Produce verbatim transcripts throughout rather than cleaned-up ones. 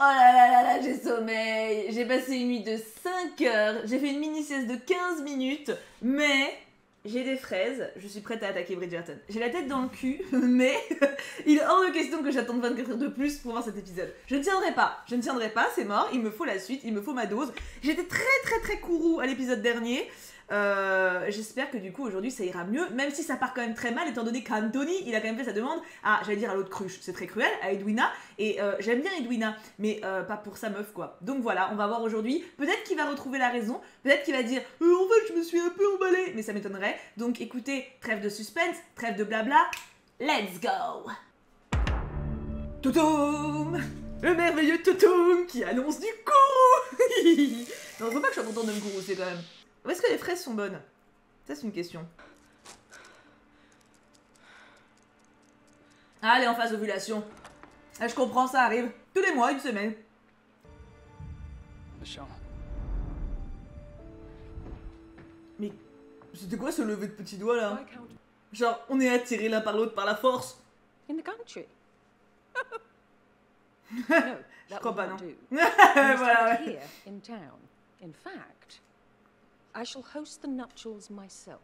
Oh là là là là, j'ai sommeil. J'ai passé une nuit de cinq heures. J'ai fait une mini-sieste de quinze minutes. Mais j'ai des fraises. Je suis prête à attaquer Bridgerton. J'ai la tête dans le cul, mais il est hors de question que j'attende vingt-quatre heures de plus pour voir cet épisode. Je ne tiendrai pas. Je ne tiendrai pas, c'est mort. Il me faut la suite, il me faut ma dose. J'étais très très très courroux à l'épisode dernier. Euh, J'espère que du coup aujourd'hui ça ira mieux, même si ça part quand même très mal étant donné qu'Anthony il a quand même fait sa demande à, j'allais dire à l'autre cruche, c'est très cruel, à Edwina, et euh, j'aime bien Edwina, mais euh, pas pour sa meuf quoi. Donc voilà, on va voir aujourd'hui, peut-être qu'il va retrouver la raison, peut-être qu'il va dire euh, en fait je me suis un peu emballée, mais ça m'étonnerait. Donc écoutez, trêve de suspense, trêve de blabla, let's go. Toutoum, le merveilleux toutoum qui annonce du gourou. Non, faut pas que je sois contente de me gourou, c'est quand même... Où est-ce que les fraises sont bonnes? Ça, c'est une question. Ah, elle est en phase ovulation. Ah, je comprends, ça arrive. Tous les mois, une semaine. Mais c'était quoi ce lever de petits doigts, là? Genre, on est attirés l'un par l'autre par la force. Je crois pas, non. Voilà, ouais. I shall host the nuptials myself.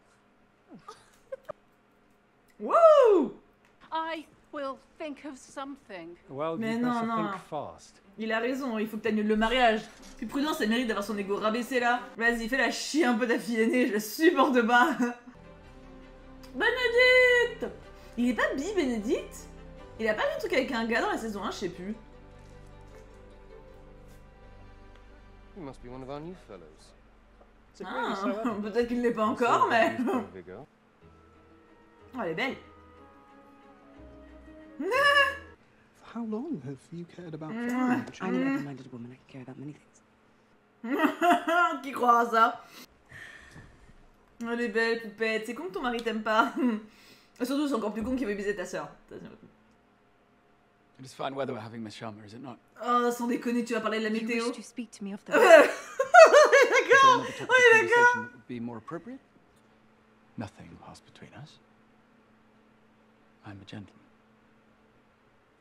Woo! I will think of something. Well, mais non, non. Il a raison, il faut que t'annules le mariage. Puis Prudence, elle mérite d'avoir son ego rabaissé là. Vas-y, fais la chier un peu ta fille aînée, je la supporte pas. Bénédicte! Il est pas bi, Bénédicte? Il a pas vu un truc avec un gars dans la saison un, je sais plus. You must be one of our new fellows. Ah, peut-être qu'il ne l'est pas encore, mais... Oh, elle est belle. Qui croira à ça? Elle est belle, poupette. C'est con que ton mari t'aime pas. Et surtout, c'est encore plus con qu'il veut baiser ta soeur. Oh, sans déconner, tu vas parler de la météo. Oh, oui, d'accord. Nothing passed between us. I'm a gentleman.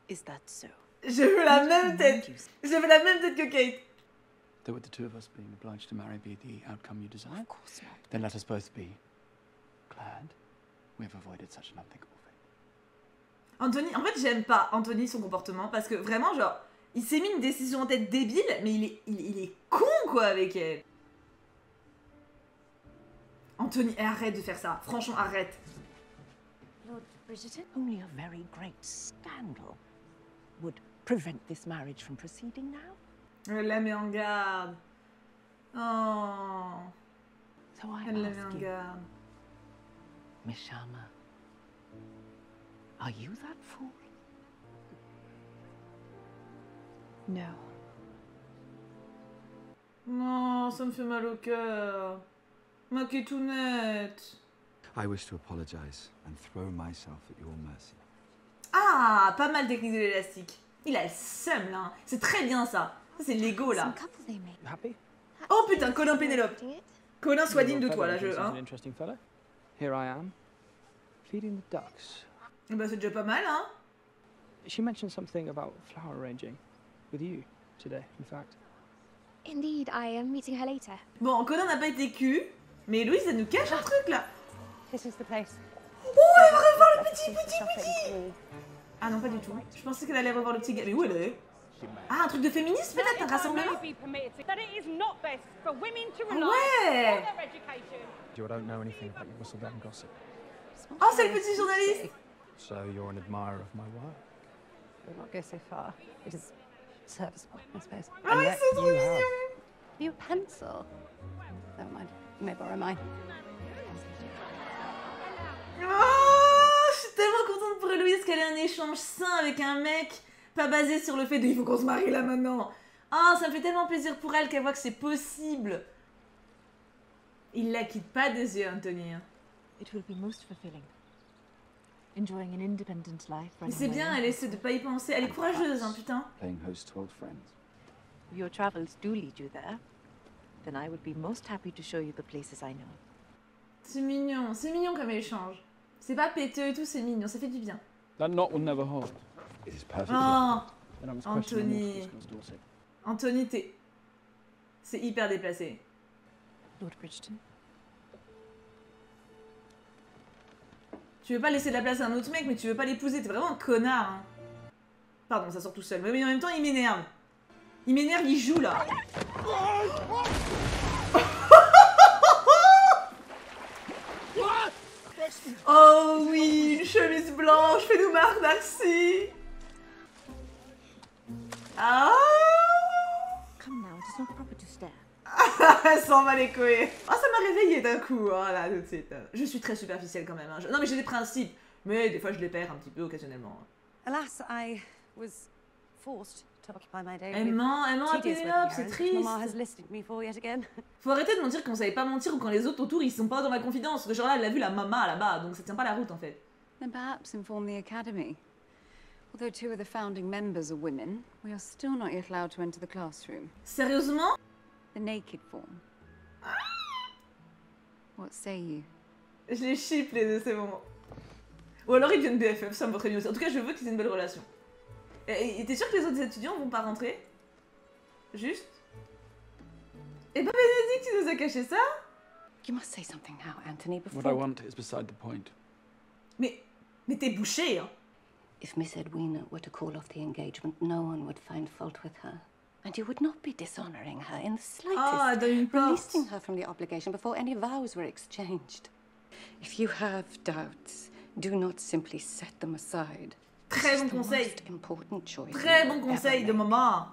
Is that so? J'ai eu la même tête. J'ai eu la même tête que Kate. Though with the two of us being obliged to marry be the outcome you desire, of course not. Then let us both be glad we have avoided such an unthinkable fate. Anthony, en fait, j'aime pas Anthony son comportement parce que vraiment, genre, il s'est mis une décision en tête débile, mais il est, il, il est con quoi avec elle. Anthony, arrête de faire ça. Franchement, arrête. Lord Bridgerton, only a very great scandal would prevent this marriage from proceeding now. Elle la met en garde. Oh. So I Elle la met en garde. Miss Sharma, are you that fool? No. Non, ça me fait mal au cœur. Ma qui est tout nette. I wish to apologize and throw myself at your mercy. Ah, pas mal technique de l'élastique. Il a le seum là. C'est très bien ça. Ça c'est l'ego là. Oh putain, Colin Pénélope. Colin, sois digne de toi là, je. Hein. Eh ben c'est déjà pas mal hein. She mentioned something about flower arranging with you today, in fact. Indeed, I am meeting her later. Bon, Colin n'a pas été cul. Mais Louise, elle nous cache un truc là. This is the place. Oh, elle va revoir le petit, petit, petit. Ah non, pas du tout. Je pensais qu'elle allait revoir le petit gars. Mais où elle est? Ah, un truc de féminisme peut-être, un rassemblement. Ah ouais. Oh, c'est le petit journaliste. So you're an admirer of my work. We'll not go so far. It is serviceable, I suppose. Ah, ils sont trop mignons. Your pencil. Never mind. Mais borrow mine. Oh, je suis tellement contente pour Eloise qu'elle ait un échange sain avec un mec, pas basé sur le fait de il faut qu'on se marie là maintenant. Ah, oh, ça me fait tellement plaisir pour elle qu'elle voit que c'est possible. Il la quitte pas des yeux, Anthony. C'est bien, elle essaie de pas y penser. Elle est courageuse, hein, putain. Your travels do lead you there. Then I would be most happy to show you the places I know. C'est mignon, c'est mignon comme échange. C'est pas péteux et tout, c'est mignon, ça fait du bien. That knot will never hold. It is perfect. Oh, Anthony... Anthony, t'es... C'est hyper déplacé. Lord Bridgerton. Tu veux pas laisser de la place à un autre mec, mais tu veux pas l'épouser, t'es vraiment un connard, hein. Pardon, ça sort tout seul. Mais en même temps, il m'énerve. Il m'énerve, il joue, là. Oh oui, une chemise blanche, fais-nous marre, merci. Ah, elle s'en va les couilles. Oh, ça m'a réveillée d'un coup, oh là, tout de suite. Je suis très superficielle quand même, hein. Non mais j'ai des principes, mais des fois je les perds un petit peu occasionnellement. Alas, I was forced to occupy my day. Aimant, aimant à Pénélope, c'est triste. Faut arrêter de mentir quand on savait pas mentir ou quand les autres autour ils sont pas dans la confidence. Le genre là, elle a vu la maman là-bas, donc ça tient pas la route en fait. Then perhaps inform the academy. Although two of the founding members are women, we are still not yet allowed to enter the classroom. Sérieusement? The naked form. Ah. What say you? Je les chipe les deux, c'est bon. Ou alors ils deviennent B F F, ça me va très bien aussi. En tout cas, je veux qu'ils aient une belle relation. Et t'es sûr que les autres étudiants vont pas rentrer? Juste? Et bah Bénédicte, tu nous as caché ça? You must say something now, Anthony, before... What I want is beside the point. Mais... Mais t'es bouché, hein. If Miss Edwina were to call off the engagement, no one would find fault with her. And you would not be dishonoring her in the slightest, oh, releasing her from the obligation before any vows were exchanged. If you have doubts, do not simply set them aside. Très bon conseil. Très bon conseil de maman.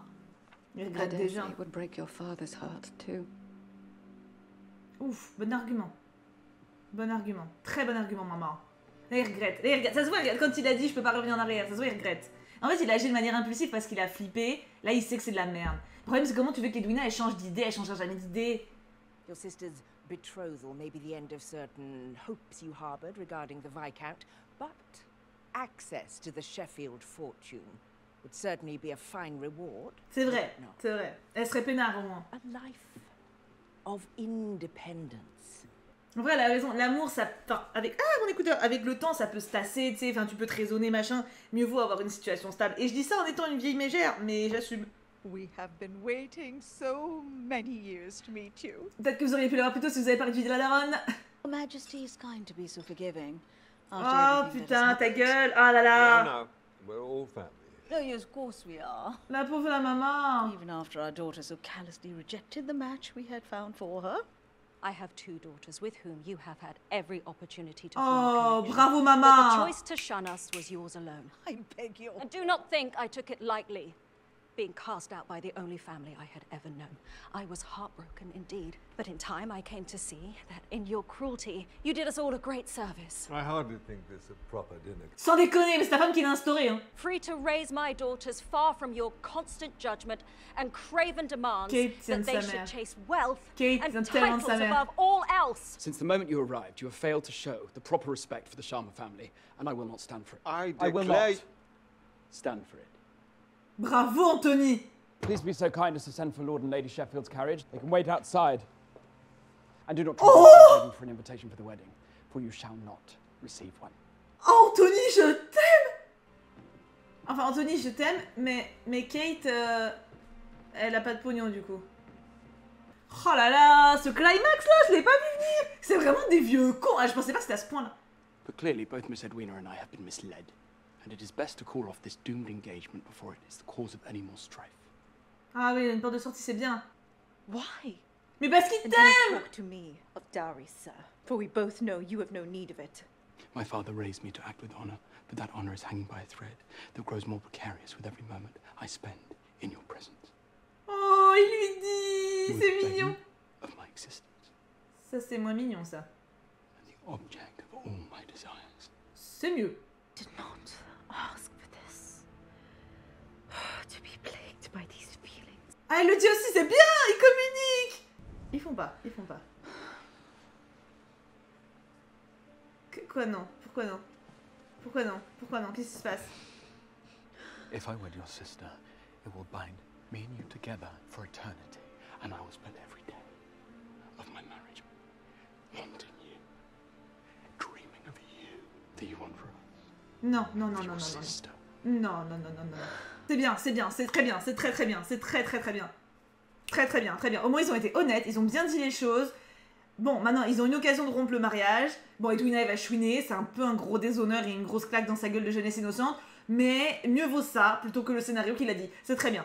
Il regrette déjà. Ouf, bon argument. Bon argument. Très bon argument, maman. Là, il regrette. Là, il regrette. Ça se voit, quand il a dit je peux pas revenir en arrière, ça se voit, il regrette. En fait, il a agi de manière impulsive parce qu'il a flippé. Là, il sait que c'est de la merde. Le problème, c'est comment tu veux qu'Edwina elle change d'idée, elle changera jamais d'idée. Your sister's betrothal may be the end of certain hopes you harbored regarding the Viscount, but access to the Sheffield fortune would certainly be a fine reward. C'est vrai, c'est vrai. Elle serait peinard au moins. A life of independence. En vrai, elle a raison. L'amour, ça, enfin, avec ah mon écouteur, avec le temps, ça peut se tasser, tu sais. Enfin, tu peux te raisonner, machin. Mieux vaut avoir une situation stable. Et je dis ça en étant une vieille mégère, mais j'assume. We have been waiting so many years to meet you. Peut-être que vous auriez pu l'avoir plus tôt si vous avez pas réduit de la daronne. Your Majesty is kind to be so forgiving. Oh putain, ta gueule! Oh là là! La pauvre la maman! Even after our daughter so callously rejected the match we had found for her. I have two daughters with whom you have had every opportunity to. Oh, bravo maman! The choice to shun us was yours alone. I beg you. And do not think I took it lightly, being cast out by the only family I had ever known. I was heartbroken indeed, but in time I came to see that in your cruelty, you did us all a great service. I hardly think this a proper dinner. Sans déconner, mais c'est ta femme qui l'a instauré, hein. Free to raise my daughters far from your constant judgment and craven demands that they should chase wealth and titles above all else. Since the moment you arrived, you have failed to show the proper respect for the Sharma family, and I will not stand for it. I, I will not stand for it. Bravo, Anthony! Please be so kind as to send for Lord and Lady Sheffield's carriage. They can wait outside. And do not try oh for an invitation for the wedding, for you shall not receive one. Anthony, je t'aime! Enfin, Anthony, je t'aime, mais, mais Kate, euh, elle a pas de pognon, du coup. Oh là là, ce climax-là, je l'ai pas vu venir! C'est vraiment des vieux cons, hein, je pensais pas que c'était à ce point-là. But clearly, both Miss Edwina and I have been misled. And it is best to call off this doomed engagement before it is the cause of any more strife. Ah oui, une porte de sortie, c'est bien. Why? Mais parce qu'il t'aime! Talk to me of dowry, sir, for we both know you have no need of it. My father raised me to act with honor, but that honor is hanging by a thread that grows more precarious with every moment I spend in your presence. Oh, il lui dit, c'est mignon. Of my existence. Ça c'est moins mignon, ça. And the object of all my desires. C'est mieux. Did not. Ask for this. Oh, to be plagued by these feelings. Ah, il le dit aussi, c'est bien, il communique. Ils font pas, ils font pas. Que, quoi non? Pourquoi non? Pourquoi non? Pourquoi non? Qu'est-ce qui se passe? If I wed your sister, it will bind me and you together for eternity, and I will spend every day of my marriage wanting you, dreaming of you, that you want for us. Non, non, non, non, non, non, non, non, non, non, non, c'est bien, c'est bien, c'est très bien, c'est très très bien, c'est très très très bien. Très très bien, très bien. Au moins ils ont été honnêtes, ils ont bien dit les choses. Bon, maintenant ils ont une occasion de rompre le mariage. Bon, Edwina elle va chouiner, c'est un peu un gros déshonneur et une grosse claque dans sa gueule de jeunesse innocente. Mais mieux vaut ça plutôt que le scénario qu'il a dit. C'est très bien.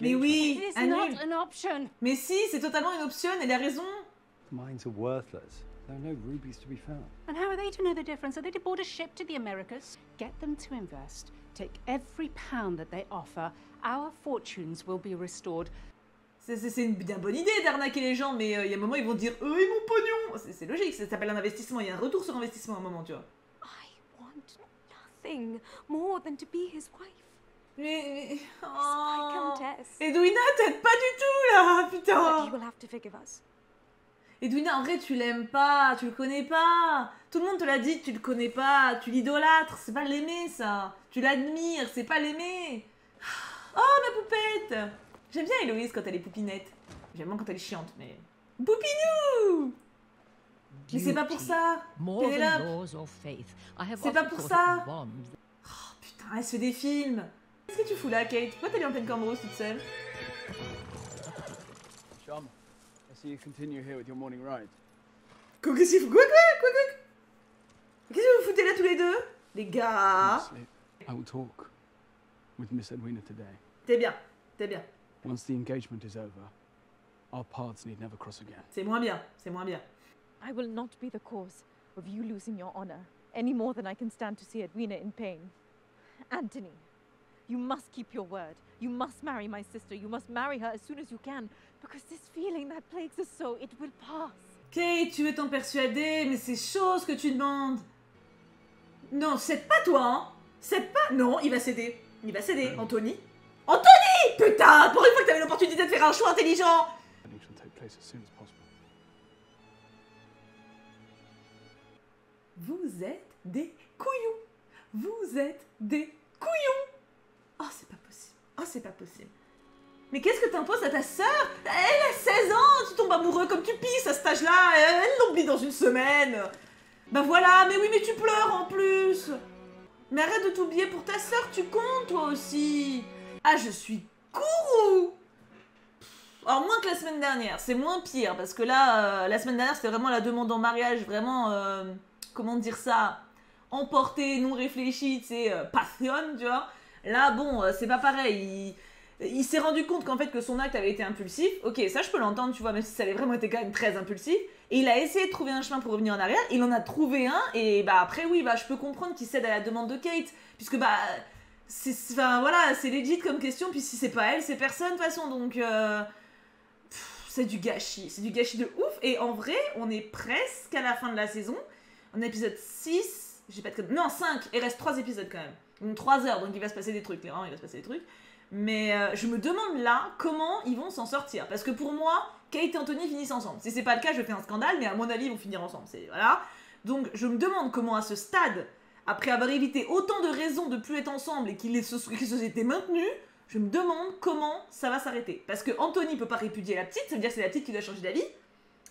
Mais oui, annule. Mais si, c'est totalement une option, elle a raison. There are no rubies to be found. And how are they to know the difference? Are they to board a ship to the Americas? Get them to invest. Take every pound that they offer. Our fortunes will be restored. C'est une bien bonne idée d'arnaquer les gens, mais il euh, y a un moment ils vont dire « Eux et mon pognon !» C'est logique, ça s'appelle un investissement, il y a un retour sur investissement à un moment, tu vois. I want nothing more than to be his wife. Mais... Oh. Edwina, t'aides pas du tout, là, putain. But you will have to forgive us. Edwina, en vrai, tu l'aimes pas, tu le connais pas. Tout le monde te l'a dit, tu le connais pas, tu l'idolâtres, c'est pas l'aimer ça. Tu l'admires, c'est pas l'aimer. Oh, ma poupette! J'aime bien Eloise quand elle est poupinette. J'aime moins quand elle est chiante, mais... Poupinou! Mais c'est pas pour ça, Pénélope. C'est pas pour ça. Oh, putain, elle se fait des films. Qu'est-ce que tu fous là, Kate? Pourquoi t'es en pleine cambrousse toute seule? So you continue here with your morning ride. Quoi, qu'est-ce que vous foutez là, quoi, quoi, qu'est-ce que vous foutez là tous les deux, les gars? I will talk with Miss Edwina today. T'es bien, t'es bien. Once the engagement is over, our paths need never cross again. C'est moins bien, c'est moins bien. I will not be the cause of you losing your honor any more than I can stand to see Edwina in pain. Anthony, you must keep your word. You must marry my sister. You must marry her as soon as you can. Because this feeling that plagues us so, it will pass. Kate, tu veux t'en persuader, mais c'est chose que tu demandes. Non, cède pas toi, hein. Cède pas. Non, il va céder. Il va céder, Anthony. Anthony! Putain, pour une fois que t'avais l'opportunité de faire un choix intelligent. Vous êtes des couillons. Vous êtes des couillons. Oh, c'est pas possible. Oh, c'est pas possible. Mais qu'est-ce que t'imposes à ta sœur? Elle a seize ans, tu tombes amoureux comme tu pisses à cet âge-là, elle l'oublie dans une semaine. Bah voilà, mais oui, mais tu pleures en plus. Mais arrête de t'oublier pour ta sœur, tu comptes toi aussi. Ah, je suis gourou. Alors moins que la semaine dernière, c'est moins pire, parce que là, euh, la semaine dernière, c'était vraiment la demande en mariage, vraiment, euh, comment dire ça, emportée, non réfléchie, tu sais, euh, passion, tu vois. Là, bon, c'est pas pareil. Il, il s'est rendu compte qu'en fait que son acte avait été impulsif. Ok, ça je peux l'entendre, tu vois, même si ça avait vraiment été quand même très impulsif. Et il a essayé de trouver un chemin pour revenir en arrière. Il en a trouvé un. Et bah après, oui, bah je peux comprendre qu'il cède à la demande de Kate, puisque bah c'est, enfin voilà, c'est legit comme question. Puis si c'est pas elle, c'est personne de toute façon. Donc euh, c'est du gâchis, c'est du gâchis de ouf. Et en vrai, on est presque à la fin de la saison. En épisode six, j'ai pas de non cinq. Il reste trois épisodes quand même. trois heures, donc il va se passer des trucs, clairement, il va se passer des trucs. Mais euh, je me demande là comment ils vont s'en sortir. Parce que pour moi, Kate et Anthony finissent ensemble. Si c'est pas le cas, je fais un scandale, mais à mon avis, ils vont finir ensemble. Voilà. Donc je me demande comment à ce stade, après avoir évité autant de raisons de plus être ensemble et qu'ils se, qu'ils se étaient maintenus, je me demande comment ça va s'arrêter. Parce que Anthony peut pas répudier la petite, ça veut dire que c'est la petite qui doit changer d'avis,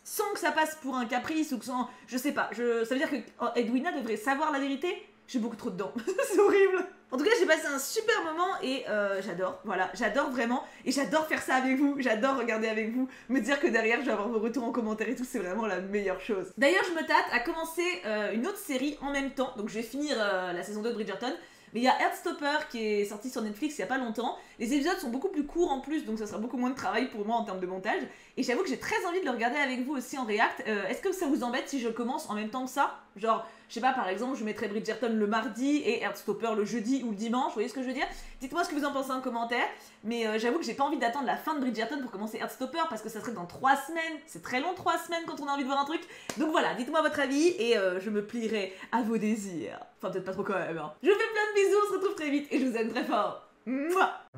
sans que ça passe pour un caprice ou que sans... Je sais pas, je... ça veut dire que Edwina devrait savoir la vérité. J'ai beaucoup trop dedans, c'est horrible. En tout cas, j'ai passé un super moment et euh, j'adore, voilà, j'adore vraiment. Et j'adore faire ça avec vous, j'adore regarder avec vous, me dire que derrière, je vais avoir vos retours en commentaire et tout, c'est vraiment la meilleure chose. D'ailleurs, je me tâte à commencer euh, une autre série en même temps, donc je vais finir euh, la saison deux de Bridgerton. Mais il y a Heartstopper qui est sorti sur Netflix il n'y a pas longtemps. Les épisodes sont beaucoup plus courts en plus, donc ça sera beaucoup moins de travail pour moi en termes de montage. Et j'avoue que j'ai très envie de le regarder avec vous aussi en react. Euh, Est-ce que ça vous embête si je commence en même temps que ça? Genre, je sais pas, par exemple, je mettrais Bridgerton le mardi et Heartstopper le jeudi ou le dimanche, vous voyez ce que je veux dire? Dites-moi ce que vous en pensez en commentaire. Mais euh, j'avoue que j'ai pas envie d'attendre la fin de Bridgerton pour commencer Heartstopper parce que ça serait dans trois semaines. C'est très long, trois semaines quand on a envie de voir un truc. Donc voilà, dites-moi votre avis et euh, je me plierai à vos désirs. Enfin, peut-être pas trop quand même, hein. Je vous fais plein de bisous, on se retrouve très vite et je vous aime très fort. Mouah.